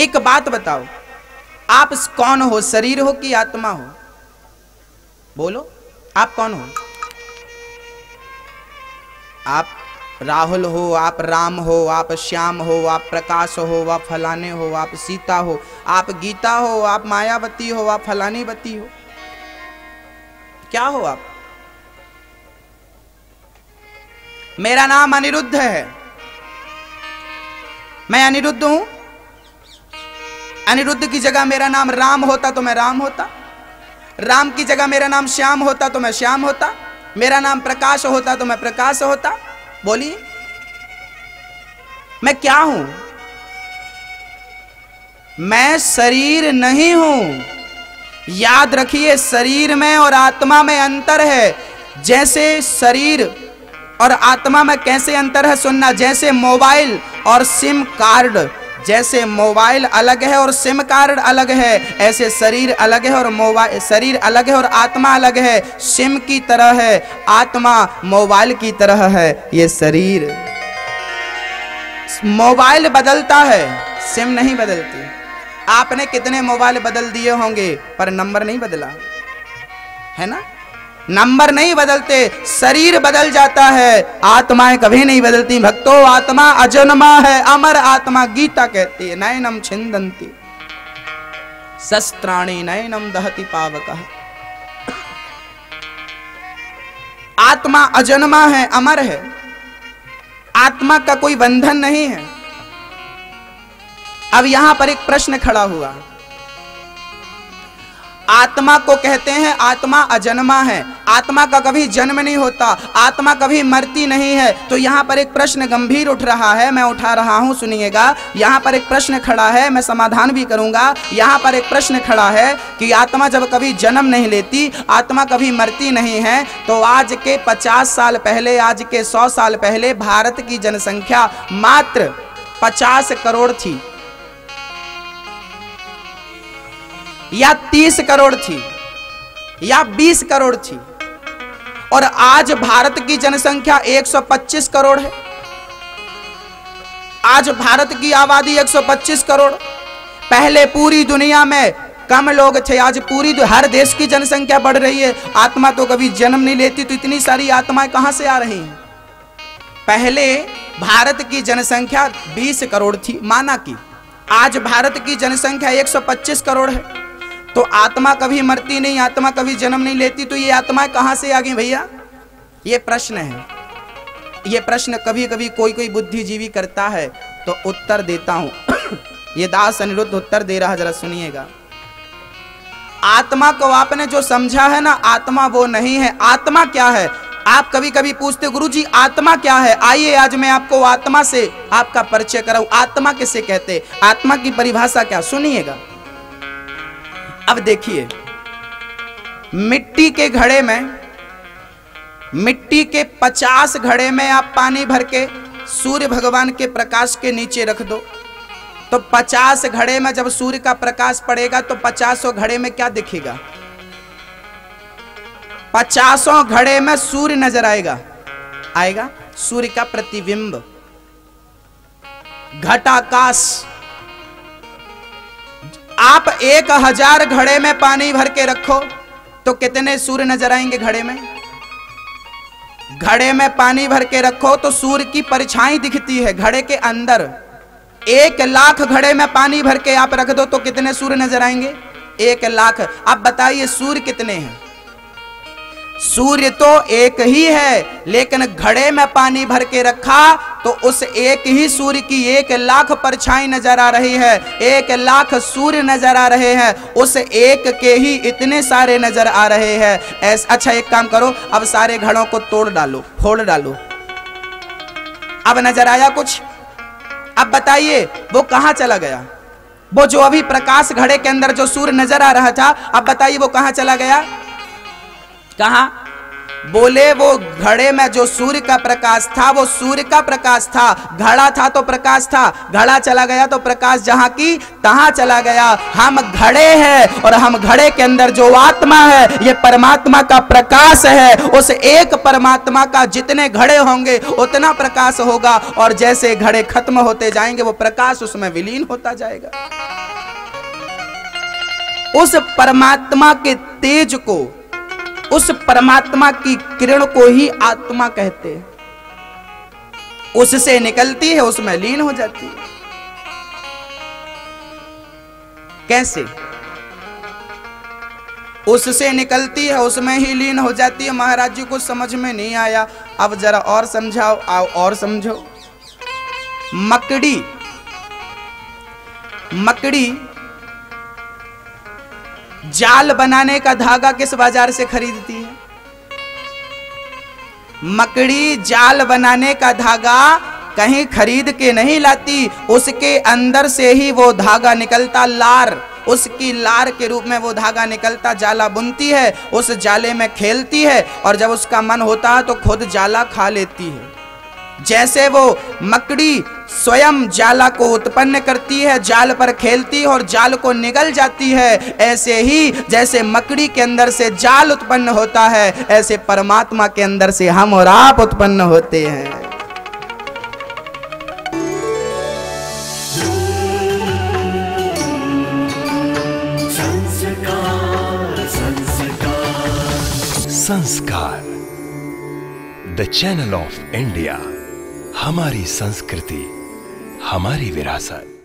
एक बात बताओ, आप कौन हो? शरीर हो कि आत्मा हो? बोलो, आप कौन हो? आप राहुल हो, आप राम हो, आप श्याम हो, आप प्रकाश हो, आप फलाने हो, आप सीता हो, आप गीता हो, आप मायावती हो, आप फलानी बती हो, क्या हो आप? मेरा नाम अनिरुद्ध है, मैं अनिरुद्ध हूं। अनिरुद्ध की जगह मेरा नाम राम होता तो मैं राम होता, राम की जगह मेरा नाम श्याम होता तो मैं श्याम होता, मेरा नाम प्रकाश होता तो मैं प्रकाश होता। बोलिए, मैं क्या हूं? मैं शरीर नहीं हूं। याद रखिए, शरीर में और आत्मा में अंतर है। जैसे शरीर और आत्मा में कैसे अंतर है सुनना, जैसे मोबाइल और सिम कार्ड, जैसे मोबाइल अलग है और सिम कार्ड अलग है, ऐसे शरीर अलग है और मोबाइल, शरीर अलग है और आत्मा अलग है। सिम की तरह है, आत्मा मोबाइल की तरह है। ये शरीर, मोबाइल बदलता है, सिम नहीं बदलती। आपने कितने मोबाइल बदल दिए होंगे पर नंबर नहीं बदला है ना? नंबर नहीं बदलते, शरीर बदल जाता है, आत्माएं कभी नहीं बदलती। भक्तों, आत्मा अजन्मा है, अमर आत्मा। गीता कहती है, नैनम छिंदन्ति शस्त्राणि नैनम दहति पावकः। आत्मा अजन्मा है, अमर है, आत्मा का कोई बंधन नहीं है। अब यहां पर एक प्रश्न खड़ा हुआ, आत्मा को कहते हैं आत्मा अजन्मा है, आत्मा का कभी जन्म नहीं होता, आत्मा कभी मरती नहीं है, तो यहाँ पर एक प्रश्न गंभीर उठ रहा है, मैं उठा रहा हूँ, सुनिएगा। यहाँ पर एक प्रश्न खड़ा है, मैं समाधान भी करूँगा। यहाँ पर एक प्रश्न खड़ा है कि आत्मा जब कभी जन्म नहीं लेती, आत्मा कभी मरती नहीं है, तो आज के 50 साल पहले, आज के 100 साल पहले भारत की जनसंख्या मात्र 50 करोड़ थी या 30 करोड़ थी या 20 करोड़ थी, और आज भारत की जनसंख्या 125 करोड़ है। आज भारत की आबादी 125 करोड़। पहले पूरी दुनिया में कम लोग थे, आज पूरी हर देश की जनसंख्या बढ़ रही है। आत्मा तो कभी जन्म नहीं लेती, तो इतनी सारी आत्माएं कहां से आ रही हैं? पहले भारत की जनसंख्या 20 करोड़ थी माना कि, आज भारत की जनसंख्या 125 करोड़ है। तो आत्मा कभी मरती नहीं, आत्मा कभी जन्म नहीं लेती, तो ये आत्माएं कहां से आ गई भैया? ये प्रश्न है। ये प्रश्न कभी कभी कोई कोई बुद्धिजीवी करता है, तो उत्तर देता हूं। ये दास अनिरुद्ध उत्तर दे रहा, जरा सुनिएगा। आत्मा को आपने जो समझा है ना, आत्मा वो नहीं है। आत्मा क्या है? आप कभी कभी पूछते, गुरु जी आत्मा क्या है? आइए आज मैं आपको आत्मा से आपका परिचय कराऊं। आत्मा किसे कहते, आत्मा की परिभाषा क्या, सुनिएगा। अब देखिए, मिट्टी के घड़े में, मिट्टी के 50 घड़े में आप पानी भर के सूर्य भगवान के प्रकाश के नीचे रख दो, तो 50 घड़े में जब सूर्य का प्रकाश पड़ेगा तो 50 घड़े में क्या दिखेगा? 50 घड़े में सूर्य नजर आएगा, आएगा सूर्य का प्रतिबिंब, घटाकाश। आप 1000 घड़े में पानी भर के रखो तो कितने सूर्य नजर आएंगे घड़े में? घड़े में पानी भर के रखो तो सूर्य की परछाई दिखती है घड़े के अंदर। 1,00,000 घड़े में पानी भर के आप रख दो तो कितने सूर्य नजर आएंगे? 1,00,000। आप बताइए सूर्य कितने हैं? सूर्य तो एक ही है, लेकिन घड़े में पानी भर के रखा तो उस एक ही सूर्य की 1,00,000 परछाई नजर आ रही है, 1,00,000 सूर्य नजर आ रहे हैं, उस एक के ही इतने सारे नजर आ रहे हैं। अच्छा एक काम करो, अब सारे घड़ों को तोड़ डालो, फोड़ डालो। अब नजर आया कुछ? अब बताइए वो कहाँ चला गया? वो जो अभी प्रकाश घड़े के अंदर जो सूर्य नजर आ रहा था, अब बताइए वो कहाँ चला गया? कहा बोले वो घड़े में जो सूर्य का प्रकाश था वो सूर्य का प्रकाश था, घड़ा था तो प्रकाश था, घड़ा चला गया तो प्रकाश जहां की तहां चला गया। हम घड़े हैं और हम घड़े के अंदर जो आत्मा है ये परमात्मा का प्रकाश है। उस एक परमात्मा का जितने घड़े होंगे उतना प्रकाश होगा और जैसे घड़े खत्म होते जाएंगे वो प्रकाश उसमें विलीन होता जाएगा। उस परमात्मा के तेज को, उस परमात्मा की किरण को ही आत्मा कहते हैं। उससे निकलती है, उसमें लीन हो जाती है। कैसे? उससे निकलती है, उसमें ही लीन हो जाती है। महाराज जी को समझ में नहीं आया, अब जरा और समझाओ। आओ और समझो। मकड़ी, मकड़ी जाल बनाने का धागा किस बाजार से खरीदती है? मकड़ी जाल बनाने का धागा कहीं खरीद के नहीं लाती, उसके अंदर से ही वो धागा निकलता, लार, उसकी लार के रूप में वो धागा निकलता। जाला बुनती है, उस जाले में खेलती है और जब उसका मन होता है तो खुद जाला खा लेती है। जैसे वो मकड़ी स्वयं जाला को उत्पन्न करती है, जाल पर खेलती है और जाल को निगल जाती है, ऐसे ही जैसे मकड़ी के अंदर से जाल उत्पन्न होता है ऐसे परमात्मा के अंदर से हम और आप उत्पन्न होते हैं। संस्कार, द चैनल ऑफ इंडिया। हमारी संस्कृति, हमारी विरासत।